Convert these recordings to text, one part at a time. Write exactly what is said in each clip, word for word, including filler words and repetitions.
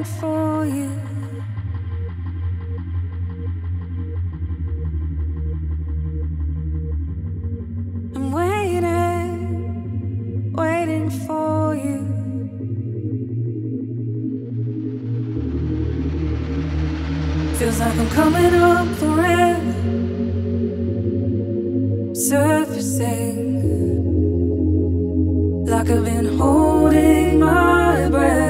waiting for you. I'm waiting, waiting for you. Feels like I'm coming up forever, surfacing, like I've been holding my breath.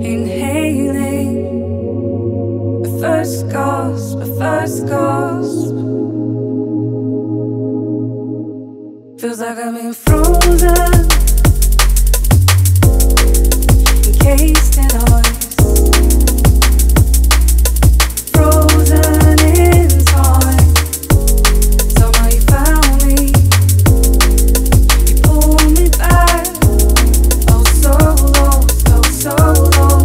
Inhaling, a first gasp, a first gasp. Feels like I've been frozen, encased in ice, frozen in time. Somehow you found me, you pulled me back. Oh, so lost, oh, so lost. Feels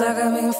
like I've been